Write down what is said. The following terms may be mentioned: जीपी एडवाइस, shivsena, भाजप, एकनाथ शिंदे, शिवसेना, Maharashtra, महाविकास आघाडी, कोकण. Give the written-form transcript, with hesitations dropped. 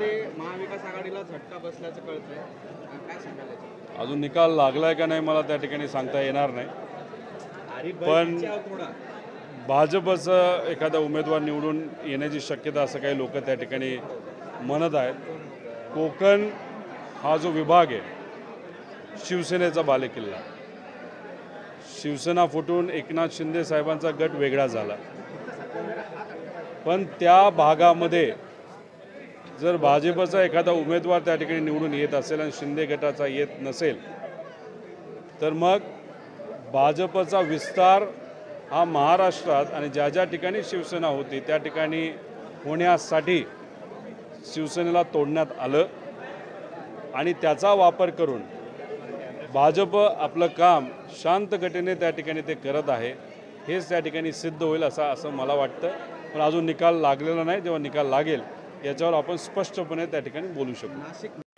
मध्ये महाविकास आघाडीला झटका बसल्याचं कळतंय, काय सांगायचं? अजून निकाल लागलाय का नाही मला त्या ठिकाणी सांगता येणार नाही, पण भाजपचा एखादा उमेदवार निवडून येण्याची शक्यता असं काही लोक त्या ठिकाणी म्हणत आहेत। कोकण हा जो विभाग आहे शिवसेनेचा बालेकिल्ला, शिवसेना फुटून एकनाथ शिंदे साहेबांचा गट वेगळा झाला, पण त्या भागामध्ये जर भाजपचा एखादा उमेदवार त्या ठिकाणी निवडून येत असेल आणि शिंदे गटाचा येत नसेल तर मग भाजपचा विस्तार हा महाराष्ट्रात आणि ज्या ज्या ठिकाणी शिवसेना होती त्या ठिकाणी होण्यासाठी शिवसेनेला तोडण्यात आलं आणि त्याचा वापर करून भाजप आपलं काम शांत गतीने त्या ठिकाणी ते करत आहे, हेच त्या ठिकाणी सिद्ध होईल असं मला वाटतं। पण अजून निकाल लागलेला नाही, जेव्हा निकाल लागेल याच्यावर आपण स्पष्टपणे त्या ठिकाणी बोलू शकू।